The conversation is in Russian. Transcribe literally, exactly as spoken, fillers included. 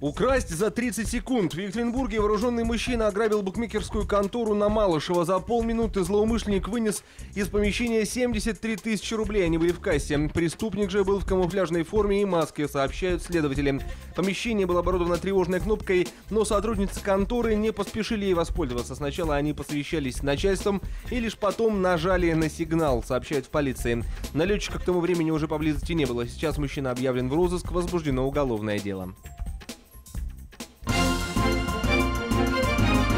Украсть за тридцать секунд. В Екатеринбурге вооруженный мужчина ограбил букмекерскую контору на Малышева. За полминуты злоумышленник вынес из помещения семьдесят три тысячи рублей. Они были в кассе. Преступник же был в камуфляжной форме и маске, сообщают следователи. Помещение было оборудовано тревожной кнопкой, но сотрудницы конторы не поспешили ей воспользоваться. Сначала они посовещались с начальством и лишь потом нажали на сигнал, сообщают в полиции. Налетчика к тому времени уже поблизости не было. Сейчас мужчина объявлен в розыск, возбуждено уголовное дело.